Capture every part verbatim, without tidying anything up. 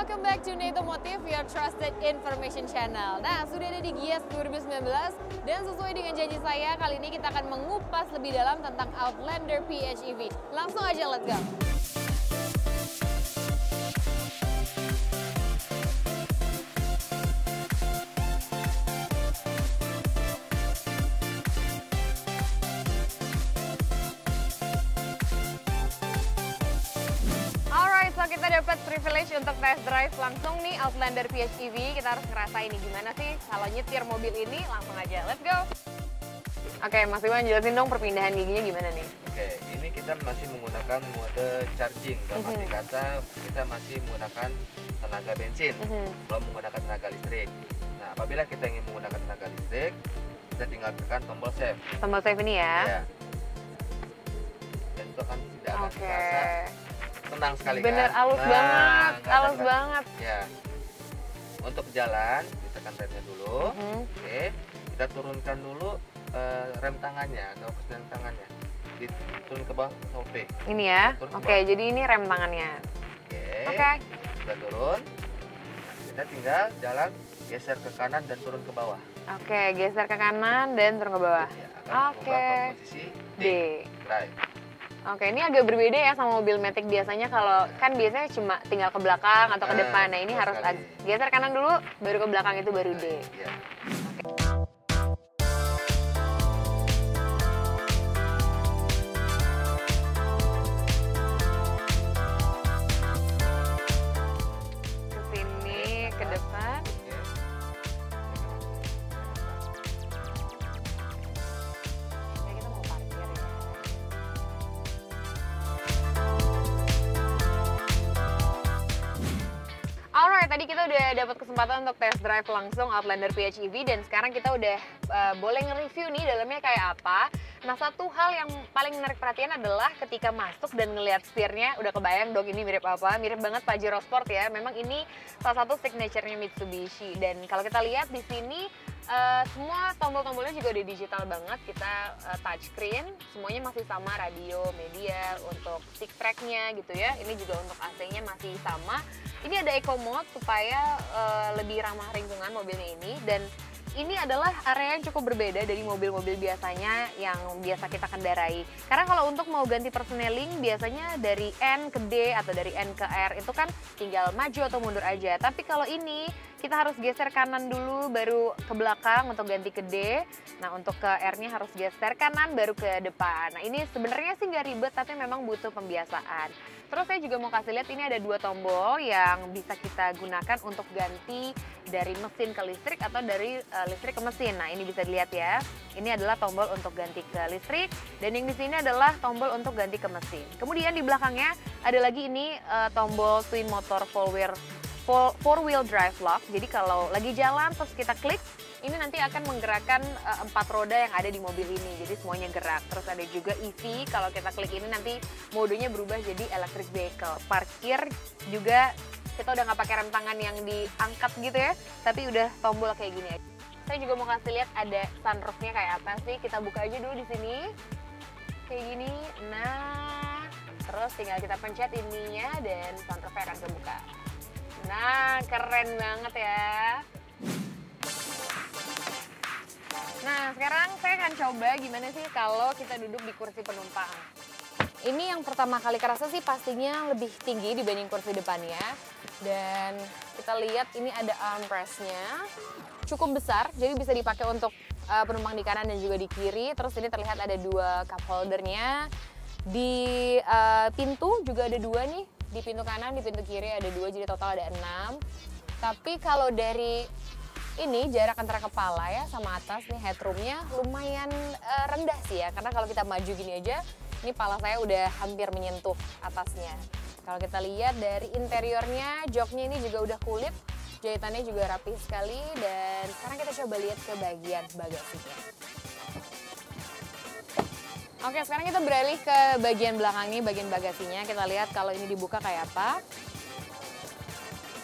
Welcome back to Neotomotive, your trusted information channel. Nah, sudah ada di Gias dua ribu sembilan belas dan sesuai dengan janji saya, kali ini kita akan mengupas lebih dalam tentang Outlander P H E V. Langsung aja, let's go! So, kita dapat privilege untuk test drive langsung nih Outlander P H E V. Kita harus ngerasain nih gimana sih kalau nyetir mobil ini. Langsung aja, let's go! Oke, okay, Mas Iwan, jelasin dong perpindahan giginya gimana nih? Oke, okay, ini kita masih menggunakan mode charging. Dalam arti kata, kita masih menggunakan tenaga bensin, belum menggunakan tenaga listrik. Nah, apabila kita ingin menggunakan tenaga listrik, kita tinggal tekan tombol save. Tombol save ini ya? Iya. Dan itu akan tidak akan okay. terasa. Tenang sekali, bener, kan? Alus nah, banget, alus kan? banget. Ya. Untuk jalan, kita kan remnya dulu. Mm-hmm. Oke, kita turunkan dulu uh, rem tangannya atau kesenian tangannya. Turun ke bawah, sope. Ini ya? Oke, jadi ini rem tangannya. Oke, okay. kita turun. Kita tinggal jalan, geser ke kanan dan turun ke bawah. Oke, okay, geser ke kanan dan turun ke bawah. Ya, Oke. Okay. Posisi D. Drive. Oke, ini agak berbeda ya sama mobil Matic biasanya. Kalau kan biasanya cuma tinggal ke belakang atau ke depan. Nah, ini harus geser kanan dulu, baru ke belakang, itu baru D. Ke sini, ke depan. Tadi kita udah dapat kesempatan untuk test drive langsung Outlander P H E V dan sekarang kita udah uh, boleh nge-review nih dalamnya kayak apa. Nah, satu hal yang paling menarik perhatian adalah ketika masuk dan ngelihat setirnya, udah kebayang dong ini mirip apa? Mirip banget Pajero Sport ya. Memang ini salah satu signature-nya Mitsubishi dan kalau kita lihat di sini uh, semua tombol-tombolnya juga udah digital banget. Kita uh, touchscreen, semuanya masih sama, radio, media, untuk stick track-nya gitu ya. Ini juga untuk A C-nya masih sama. Ini ada eco mode supaya uh, lebih ramah lingkungan mobilnya ini, dan ini adalah area yang cukup berbeda dari mobil-mobil biasanya yang biasa kita kendarai. Karena kalau untuk mau ganti perseneling biasanya dari N ke D atau dari N ke R itu kan tinggal maju atau mundur aja. Tapi kalau ini kita harus geser kanan dulu baru ke belakang untuk ganti ke D. Nah, untuk ke R-nya harus geser kanan baru ke depan. Nah, ini sebenarnya sih nggak ribet tapi memang butuh pembiasaan. Terus saya juga mau kasih lihat ini ada dua tombol yang bisa kita gunakan untuk ganti dari mesin ke listrik atau dari uh, listrik ke mesin. Nah, ini bisa dilihat ya. Ini adalah tombol untuk ganti ke listrik dan yang di sini adalah tombol untuk ganti ke mesin. Kemudian di belakangnya ada lagi ini uh, tombol twin motor four-wheel four-wheel drive lock. Jadi kalau lagi jalan terus kita klik, ini nanti akan menggerakkan uh, empat roda yang ada di mobil ini, jadi semuanya gerak. Terus ada juga E V, kalau kita klik ini nanti modenya berubah jadi electric vehicle. Parkir juga kita udah nggak pakai rem tangan yang diangkat gitu ya, tapi udah tombol kayak gini aja. Saya juga mau kasih lihat ada sunroofnya kayak apa sih. Kita buka aja dulu di sini, kayak gini. Nah, terus tinggal kita pencet ininya dan sunroofnya akan kebuka. Nah, keren banget ya. Nah, sekarang saya akan coba gimana sih kalau kita duduk di kursi penumpang. Ini yang pertama kali kerasa sih pastinya lebih tinggi dibanding kursi depannya. Dan kita lihat ini ada armrest-nya. Cukup besar, jadi bisa dipakai untuk uh, penumpang di kanan dan juga di kiri. Terus ini terlihat ada dua cup holder-nya. Di uh, pintu juga ada dua nih. Di pintu kanan, di pintu kiri ada dua, jadi total ada enam. Tapi kalau dari ini jarak antara kepala ya sama atas nih headroomnya lumayan e, rendah sih ya, karena kalau kita maju gini aja, ini pala saya udah hampir menyentuh atasnya. Kalau kita lihat dari interiornya, joknya ini juga udah kulit, jahitannya juga rapi sekali, dan sekarang kita coba lihat ke bagian bagasinya. Oke, sekarang kita beralih ke bagian belakang nih, bagian bagasinya. Kita lihat kalau ini dibuka kayak apa.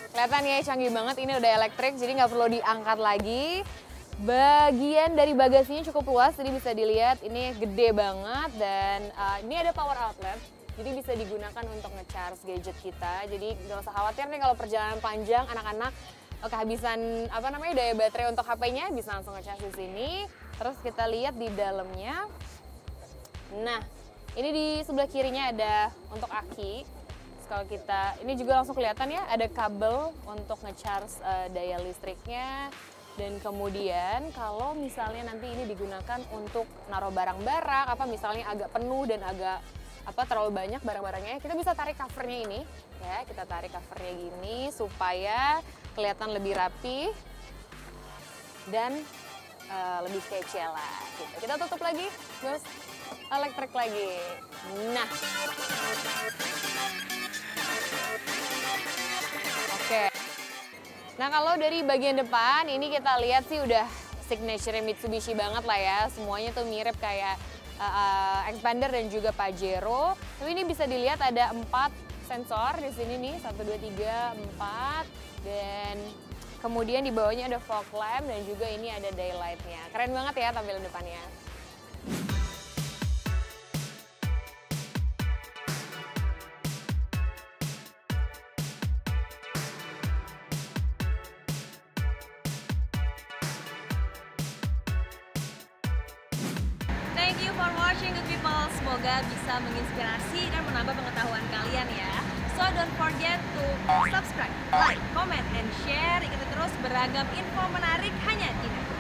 Kelihatan ya, canggih banget, ini udah elektrik, jadi nggak perlu diangkat lagi. Bagian dari bagasinya cukup luas, jadi bisa dilihat ini gede banget. Dan uh, ini ada power outlet. Jadi bisa digunakan untuk nge-charge gadget kita. Jadi nggak usah khawatir nih kalau perjalanan panjang anak-anak kehabisan apa namanya daya baterai untuk H P-nya, bisa langsung nge-charge di sini. Terus kita lihat di dalamnya. Nah, ini di sebelah kirinya ada untuk aki. Terus kalau kita, ini juga langsung kelihatan ya, ada kabel untuk nge-charge uh, daya listriknya. Dan kemudian kalau misalnya nanti ini digunakan untuk naruh barang-barang, apa misalnya agak penuh dan agak apa terlalu banyak barang-barangnya, kita bisa tarik covernya ini. Ya, kita tarik covernya gini supaya kelihatan lebih rapi dan uh, lebih kece lah. Gitu. Kita tutup lagi, terus elektrik lagi. Nah. Oke. Nah, kalau dari bagian depan ini kita lihat sih udah signature Mitsubishi banget lah ya. Semuanya tuh mirip kayak uh, uh, Xpander dan juga Pajero. Tapi ini bisa dilihat ada empat sensor di sini nih, satu, dua, tiga, empat. Dan kemudian di bawahnya ada fog lamp dan juga ini ada daylight-nya. Keren banget ya tampilan depannya. Thank you for watching, good people. Semoga bisa menginspirasi dan menambah pengetahuan kalian ya. So don't forget to subscribe, like, comment, and share. Ikuti terus beragam info menarik hanya di Neotomotive.